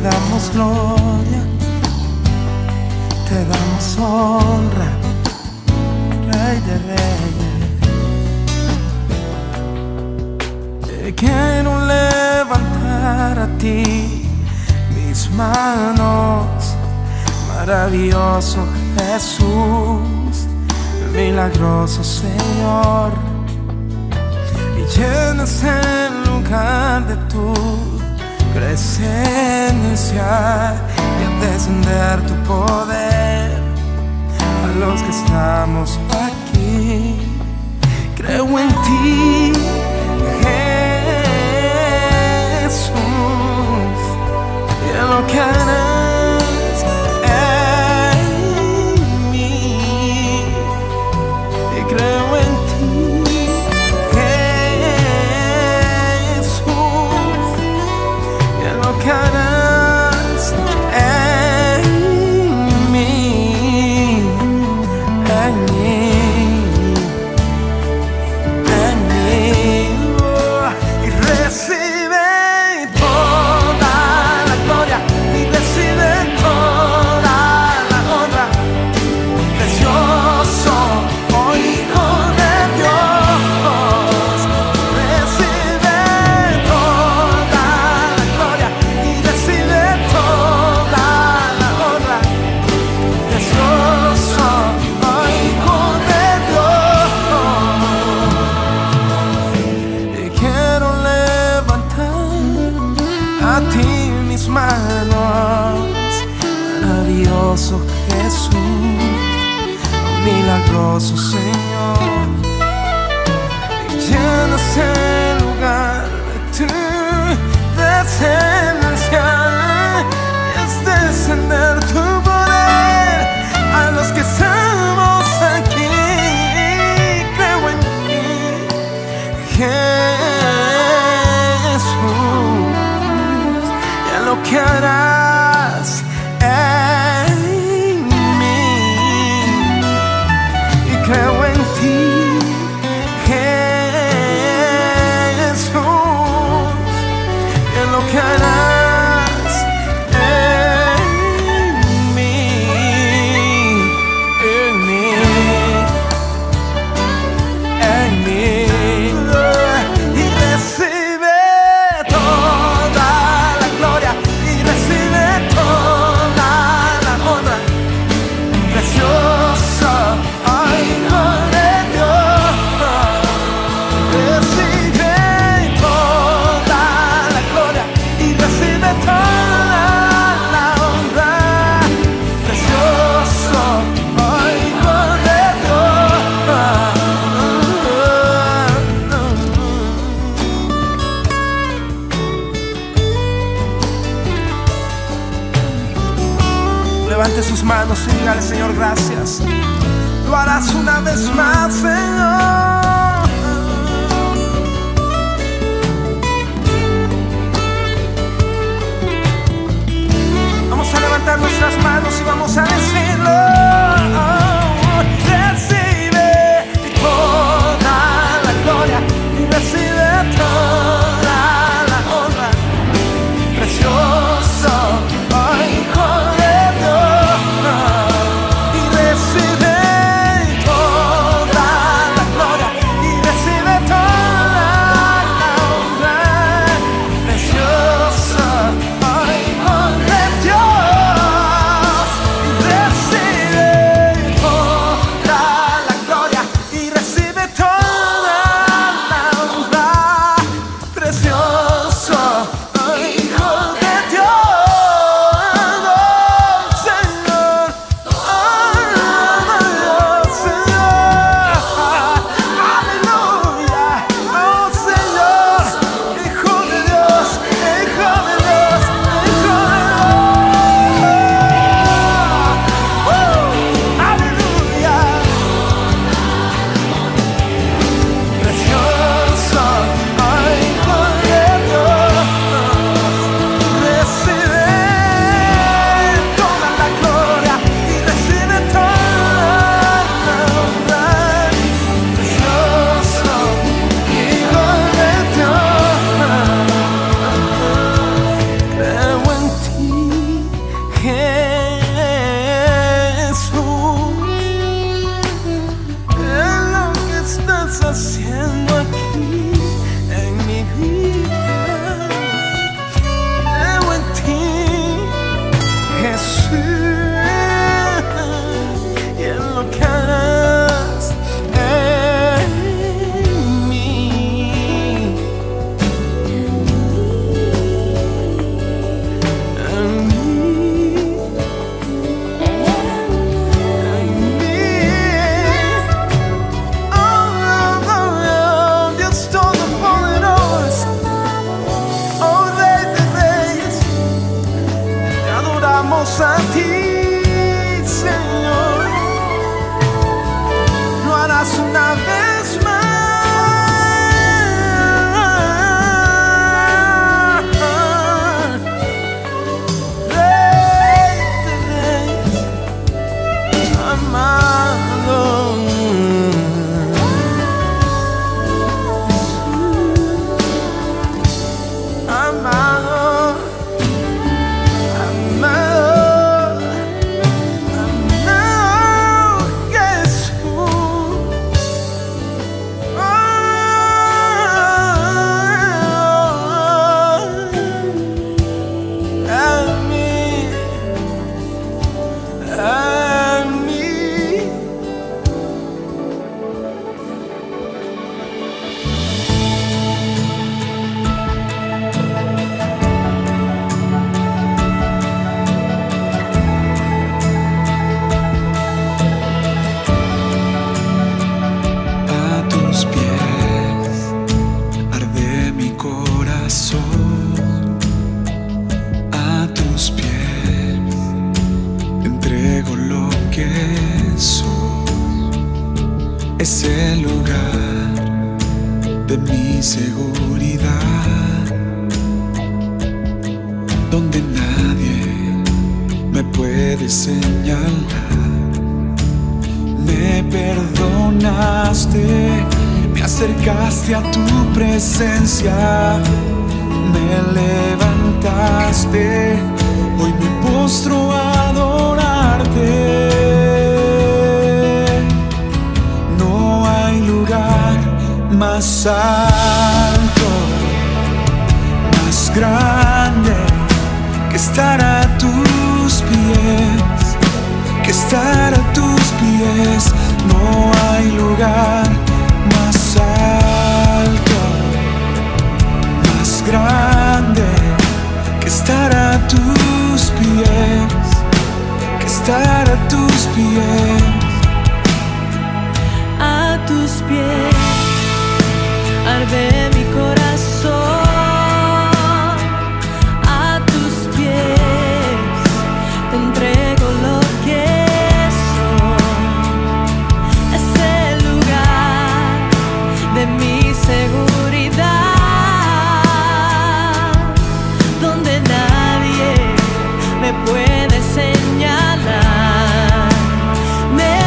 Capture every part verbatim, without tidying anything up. damos gloria, te damos honra, Rey de Reyes. Te quiero levantar a ti mis manos, maravilloso Jesús, milagroso Señor, y llenas el lugar de tu presencia y a descender tu poder a los que estamos aquí. Creo en ti, Jesús, y en lo que harás en mí. Y creo en a ti mis manos, maravilloso Jesús, milagroso Señor, y llenas el lugar de tu presencia, y es descender tu poder a los que estamos aquí. Creo en ti, Jesús, lo que harás en mí, y creo en ti, Jesús, en lo que harás en mí, en mí, en mí, y recibe toda Levante sus manos y dígale: Señor, gracias. Lo harás una vez más, Señor. Vamos a levantar nuestras manos y vamos a decirlo. Recibe toda la gloria y recibe toda la honra, precioso Hijo de Dios. Recibe toda la gloria. Vamos a ti, Señor. Lo harás una vez más. Rey, Rey, amado. Es el lugar de mi seguridad, donde nadie me puede señalar. Me perdonaste, me acercaste a tu presencia, me levantaste, hoy me postro a adorarte. Más alto, más grande, que estar a tus pies, que estar a tus pies. No hay lugar más alto, más grande, que estar a tus pies, que estar a tus pies, a tus pies. Arde mi corazón, a tus pies te entrego lo que soy. Es el lugar de mi seguridad, donde nadie me puede señalar. Me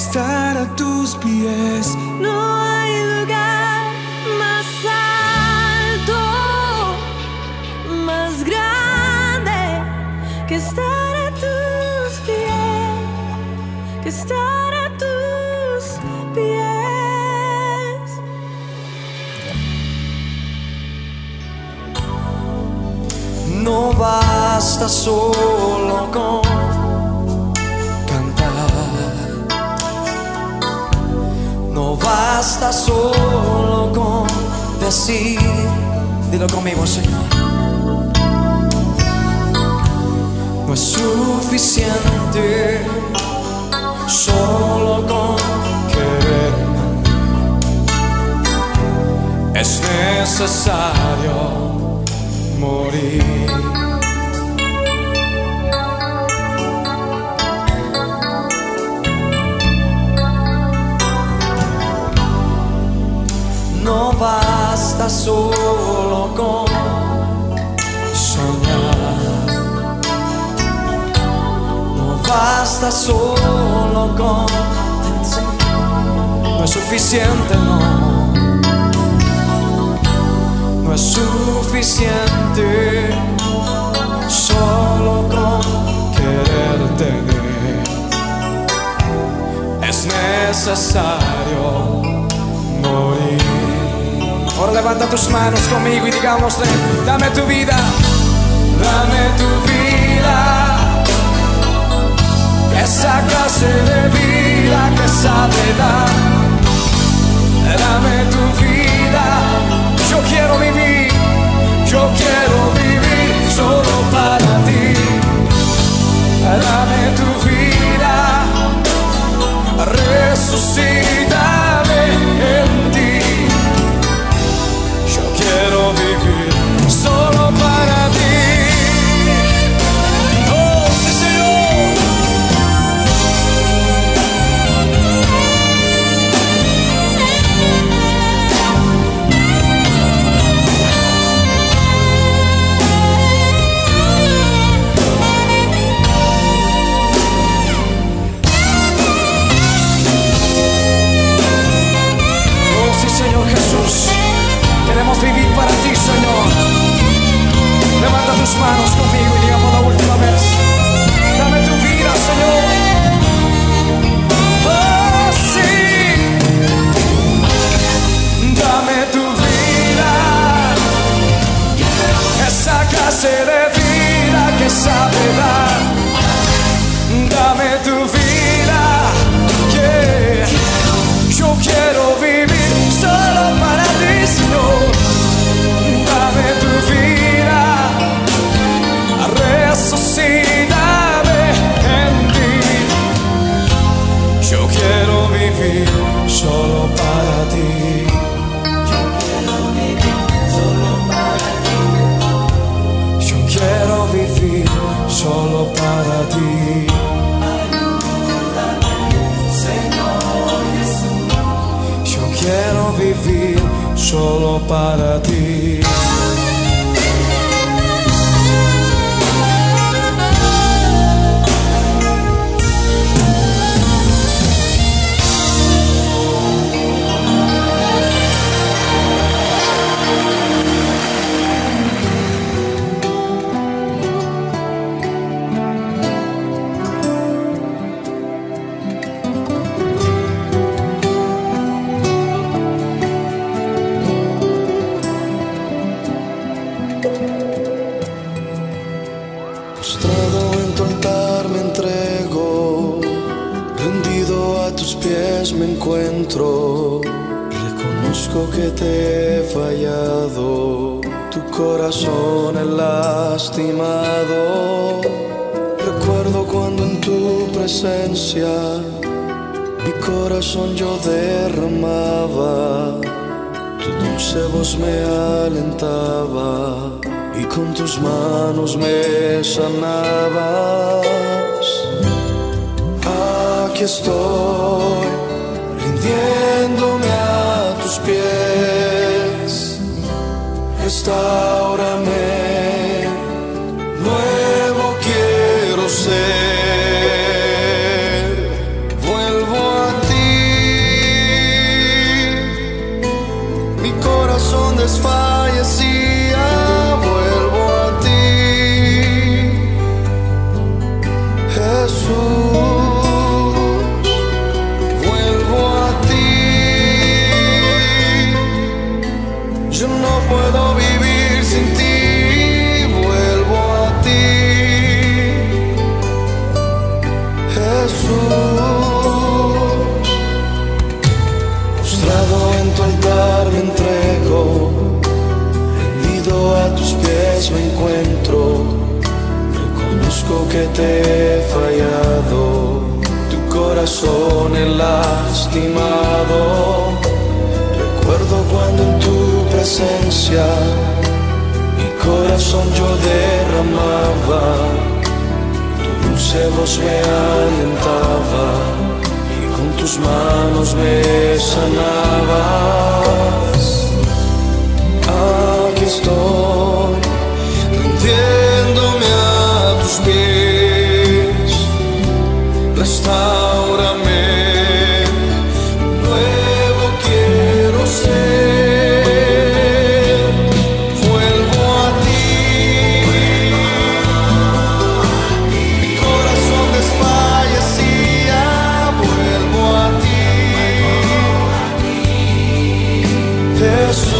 estar a tus pies. No hay lugar más alto, más grande que estar a tus pies, que estar a tus pies. No basta solo con basta solo con decir, dilo conmigo, Señor. No es suficiente solo con querer, es necesario morir. No basta solo con soñar, no basta solo con pensar. No es suficiente, no, no es suficiente solo con querer tener, es necesario morir. Ahora levanta tus manos conmigo y digámosle: dame tu vida, dame tu vida, esa clase de vida que sabe dar. Dame tu vida, yo quiero vivir, yo quiero vivir solo para ti. Dame tu vida, resucítame en ti. Quiero vivir solo para ti. Oh, sí, Señor. Oh, sí, Señor Jesús. Queremos vivir para ti, Señor. Levanta tus manos conmigo y digamos la última vez: dame tu vida, Señor. Oh, sí. Dame tu vida, esa clase de vida que sabe dar. Dame tu vida, yeah. Yo quiero vivir solo para ti, Señor. Dame tu vida, resucítame en ti. Yo quiero vivir solo para ti. Yo quiero vivir solo para ti. Yo quiero vivir solo para ti. Quiero vivir solo para ti. Me encuentro, reconozco que te he fallado, tu corazón he lastimado. Recuerdo cuando en tu presencia mi corazón yo derramaba, tu dulce voz me alentaba y con tus manos me sanabas. Aquí estoy rendiéndome a tus pies, restáurame, nuevo quiero ser, vuelvo a reconozco que te he fallado, tu corazón he lastimado. Recuerdo cuando en tu presencia mi corazón yo derramaba, tu dulce voz me alentaba y con tus manos me sanabas. Aquí estoy, tendiéndome a tus pies, restáurame, nuevo quiero ser, vuelvo a ti, mi corazón desfallecía, vuelvo a ti, Jesús.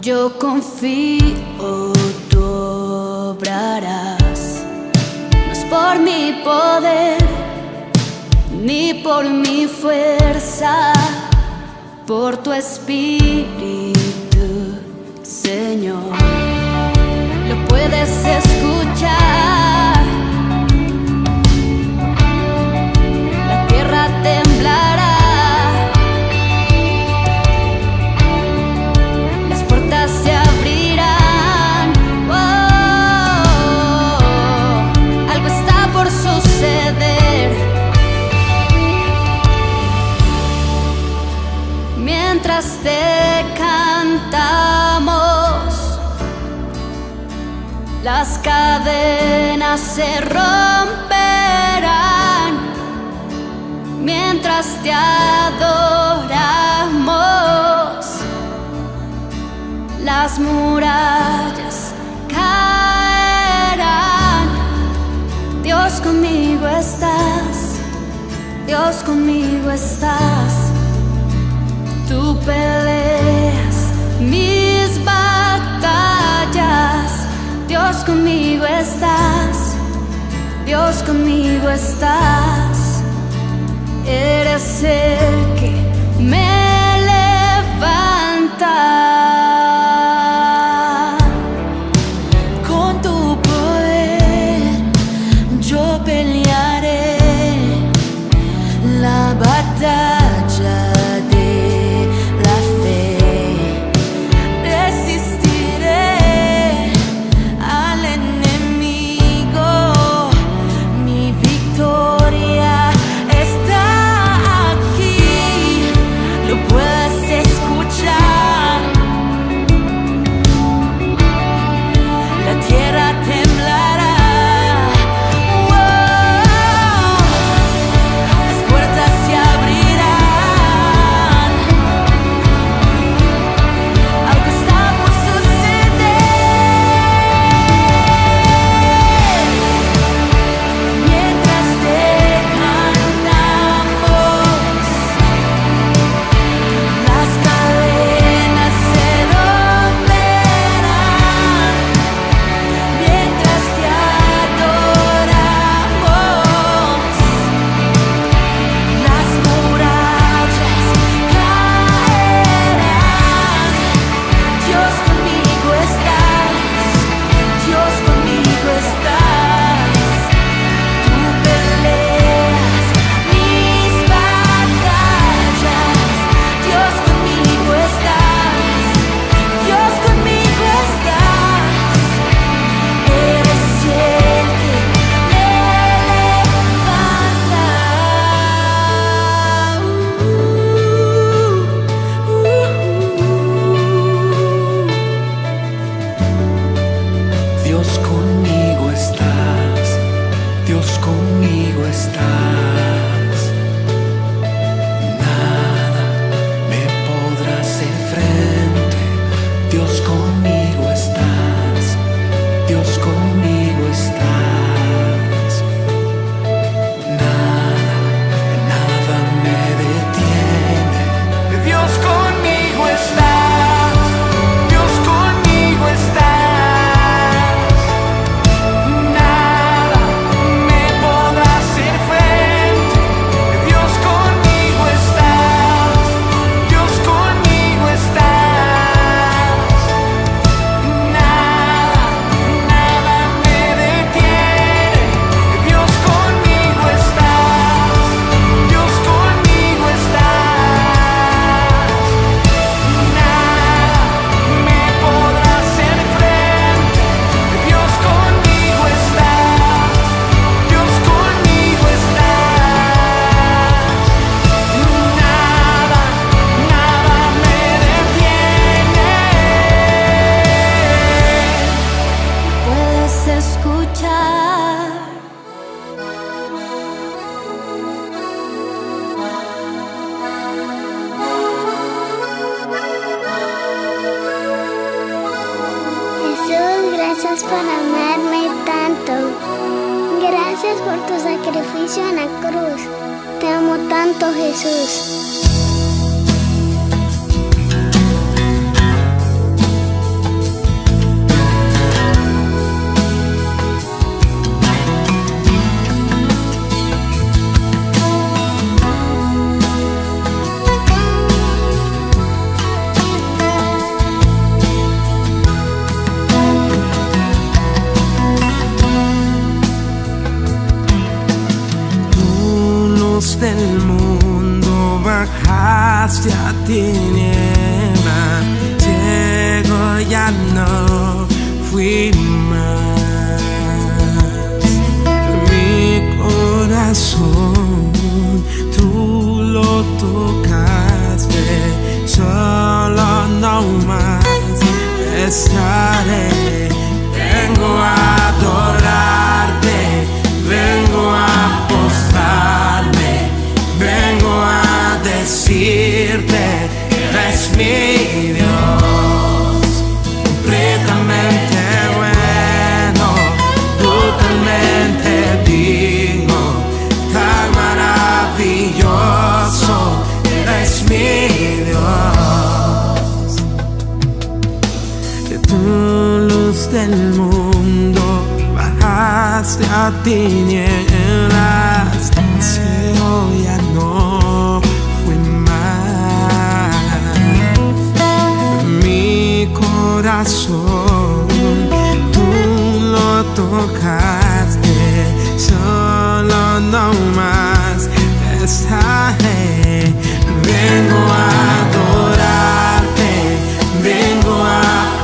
Yo confío, tú obrarás. No es por mi poder, ni por mi fuerza, por tu espíritu, Señor. Lo puedes escuchar. La tierra temblará. Se abrirán, oh, oh, oh. Algo está por suceder. Mientras te cantamos, las cadenas se romperán. Mientras te adoramos, las murallas caerán. Dios conmigo estás, Dios conmigo estás. Tú peleas mis batallas. Dios conmigo estás, Dios conmigo estás. Eres el que me levanta. Temblará, oh, oh, oh. Las puertas se abrirán. por amarme tanto. Gracias por tu sacrificio en la cruz. Te amo tanto, Jesús. Del mundo bajaste a tinieblas, ciego ya no fui más. Mi corazón tú lo tocaste, solo no más estaré. Vengo a adorarte, vengo a postrarme. Vengo a decirte que eres mi Dios, completamente bueno, totalmente digno, tan maravilloso, eres mi Dios. De tu luz del mundo bajaste a tinieblas, ciego ya no fui más. Mi corazón tú lo tocaste, solo no más estaré. Vengo a adorarte, vengo a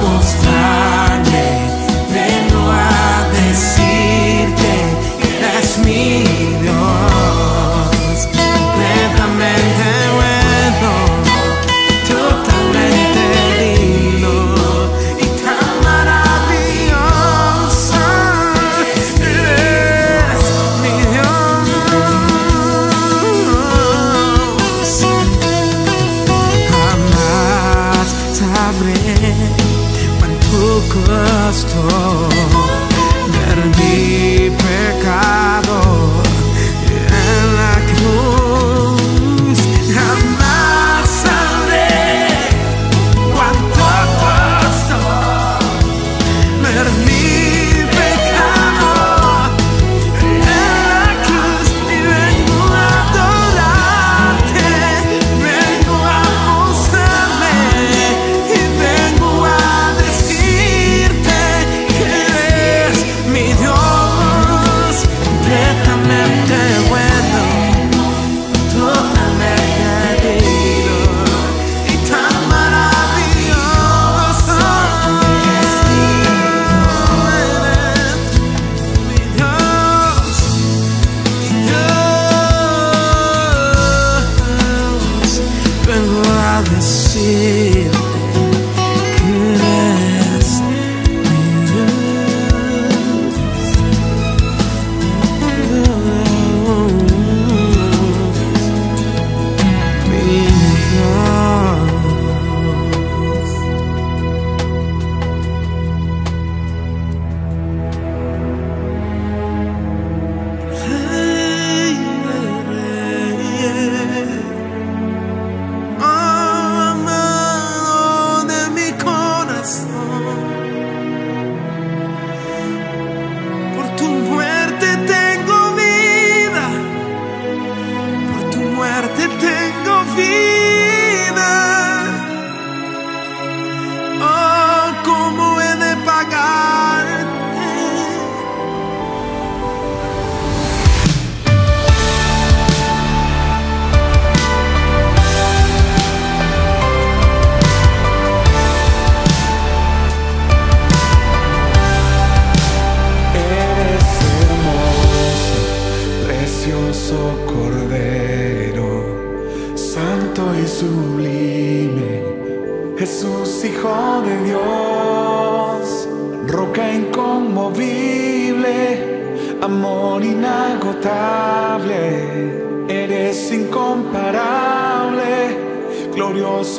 postrarme, vengo a decirte que eres mi Dios. Ver mi pecado en la cruz, jamás sabré cuánto costó ver mi pecado en la cruz. Y vengo a adorarte, vengo a mostrarme y vengo a decir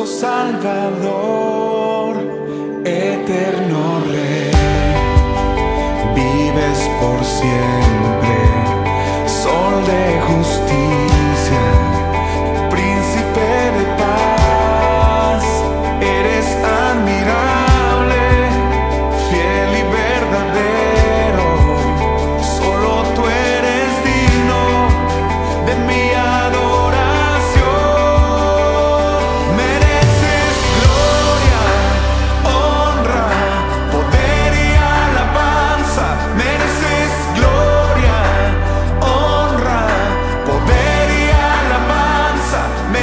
Salvador, eterno Rey. vives por siempre, Sol de justicia, Príncipe de paz, eres admirable, fiel y verdadero, solo tú eres digno de mi adoración. Mereces gloria, honra, poder y alabanza, mereces gloria, honra, poder y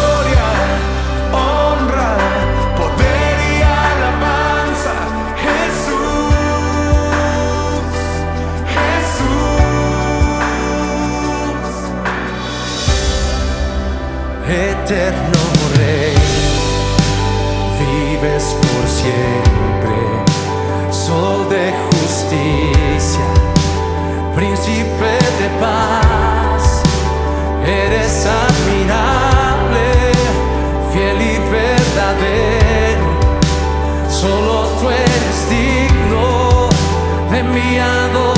alabanza, mereces gloria, honra, poder y alabanza. Jesús, Jesús, eterno Rey, vives por siempre, Sol de justicia, Príncipe de paz, eres admirable, fiel y verdadero, solo tú eres digno de mi adoración.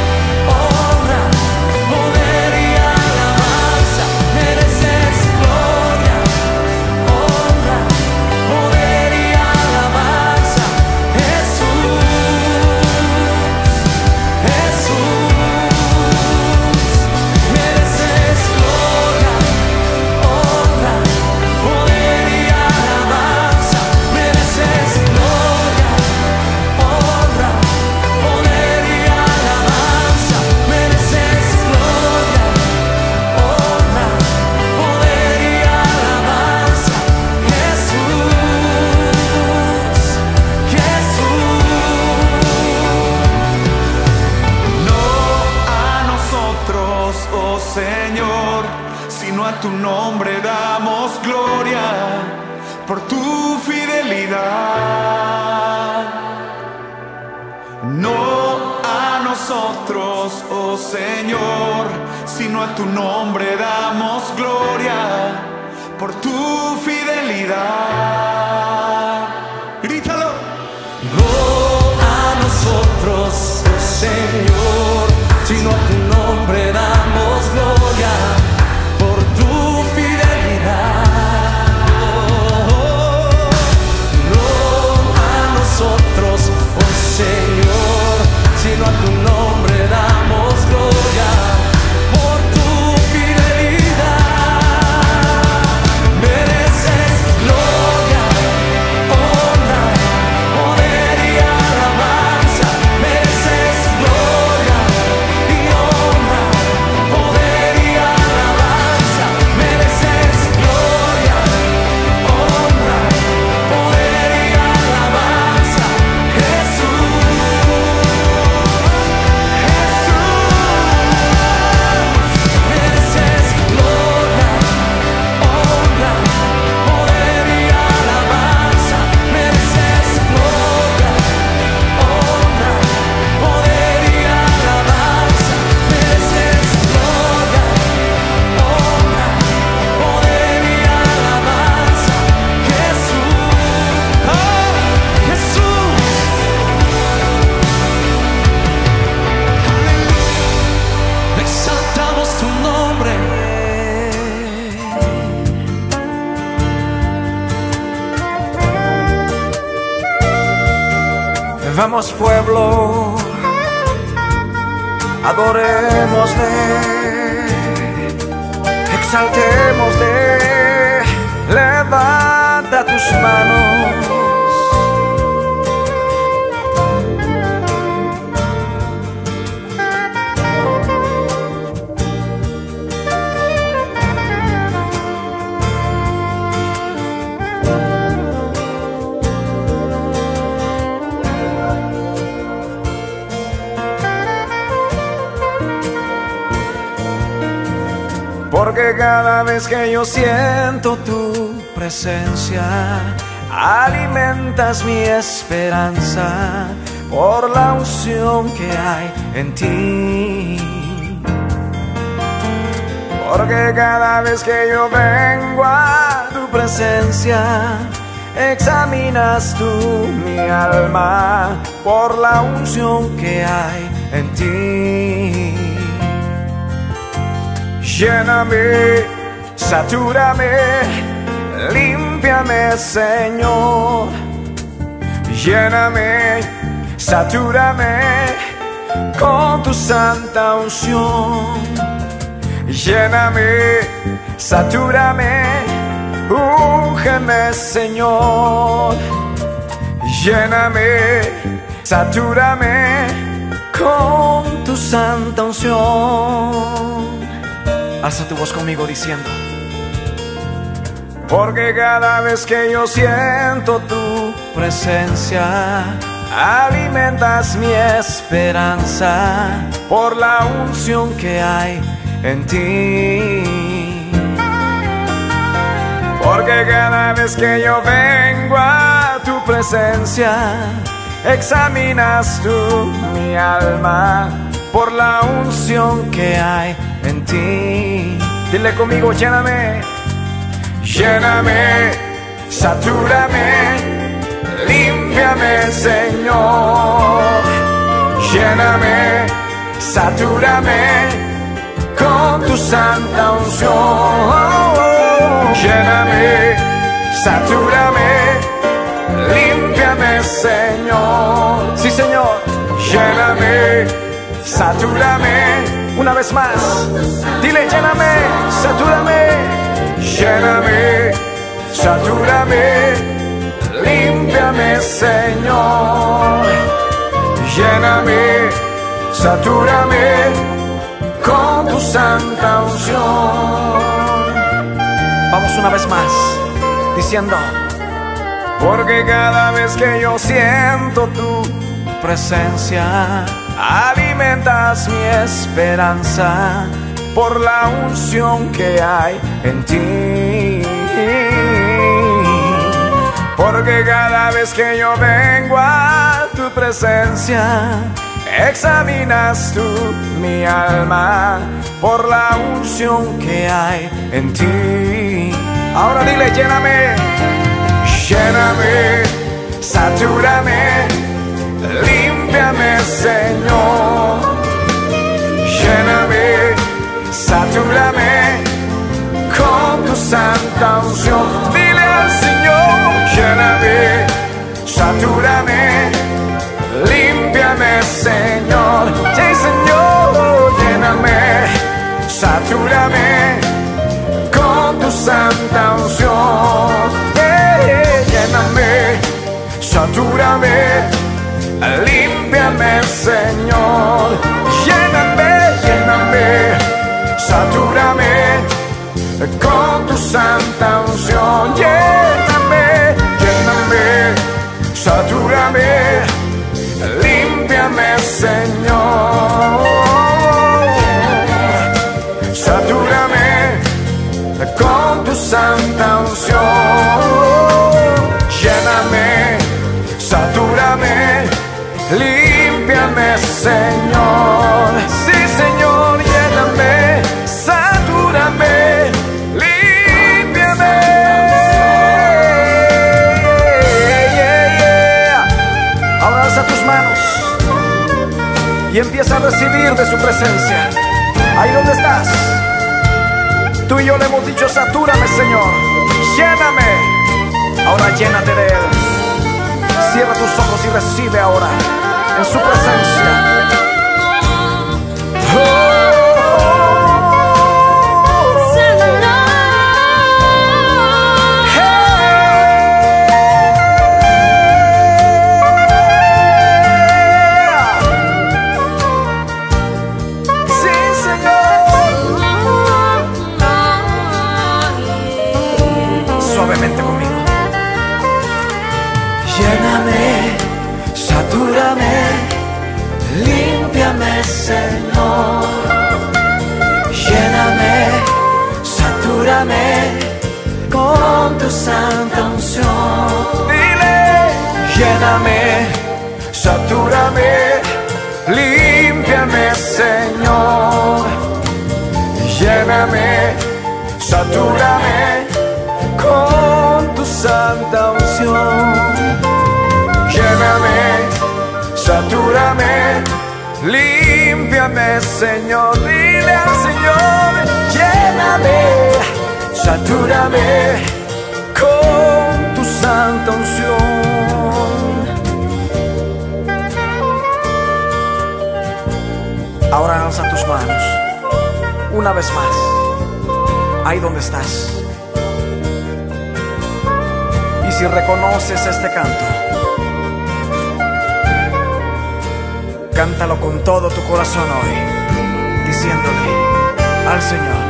Señor, sino a tu nombre damos gloria por tu fidelidad. No a nosotros, oh Señor, sino a tu nombre damos gloria por tu fidelidad. Grítalo. No a nosotros, oh Señor, sino a tu nombre damos gloria por tu fidelidad. No a nosotros, oh Señor, sino a tu nombre damos gloria por tu fidelidad. Mereces gloria, honra, poder y alabanza, mereces gloria. Vamos pueblo, adorémosle, exaltémosle, levanta tus manos. Porque cada vez que yo siento tu presencia, alimentas mi esperanza por la unción que hay en ti. porque cada vez que yo vengo a tu presencia, examinas tú mi alma por la unción que hay en ti. Lléname, satúrame, límpiame, Señor. Lléname, satúrame con tu santa unción. Lléname, satúrame, úngeme, Señor. Lléname, satúrame con tu santa unción. Alza tu voz conmigo diciendo: porque cada vez que yo siento tu presencia, alimentas mi esperanza por la unción que hay en ti. Porque cada vez que yo vengo a tu presencia, examinas tú mi alma por la unción que hay en ti. Dile conmigo: lléname. Lléname, satúrame, límpiame, Señor. Lléname, satúrame con tu santa unción. Lléname, satúrame, límpiame, Señor. Sí, Señor. Lléname, satúrame. Una vez más, dile: lléname, satúrame. Lléname, satúrame, límpiame, Señor. Lléname, satúrame con tu santa unción. Vamos una vez más, diciendo: porque cada vez que yo siento tu presencia, alimentas mi esperanza por la unción que hay en ti. Porque cada vez que yo vengo a tu presencia, examinas tú mi alma por la unción que hay en ti. Ahora dile: lléname, lléname, satúrame, límpiame, Señor. Lléname, satúrame con tu santa unción. Dile al Señor: lléname, satúrame, límpiame, Señor. Sí, Señor. Lléname, satúrame con tu santa unción. Yeah. Lléname, satúrame, límpiame, Señor. Lléname, lléname, satúrame con tu santa unción. Lléname, lléname, satúrame, límpiame, Señor. Satúrame con tu santa unción. Lléname, satúrame, límpiame, Señor. Sí, Señor. Lléname, satúrame, límpiame. Yeah, yeah, yeah. Ahora alza tus manos y empieza a recibir de su presencia. Ahí donde estás, tú y yo le hemos dicho: satúrame, Señor, lléname. Ahora llénate de Él. Cierra tus ojos y recibe ahora en su presencia. Oh. Señor, lléname, satúrame con tu santa unción. Dile: lléname, satúrame, límpiame, Señor. Lléname, satúrame con tu santa unción. Lléname, satúrame, límpiame, Señor. Dile al Señor, lléname, satúrame con tu santa unción. Ahora alza tus manos una vez más, ahí donde estás. Y si reconoces este canto, cántalo con todo tu corazón hoy, diciéndole al Señor: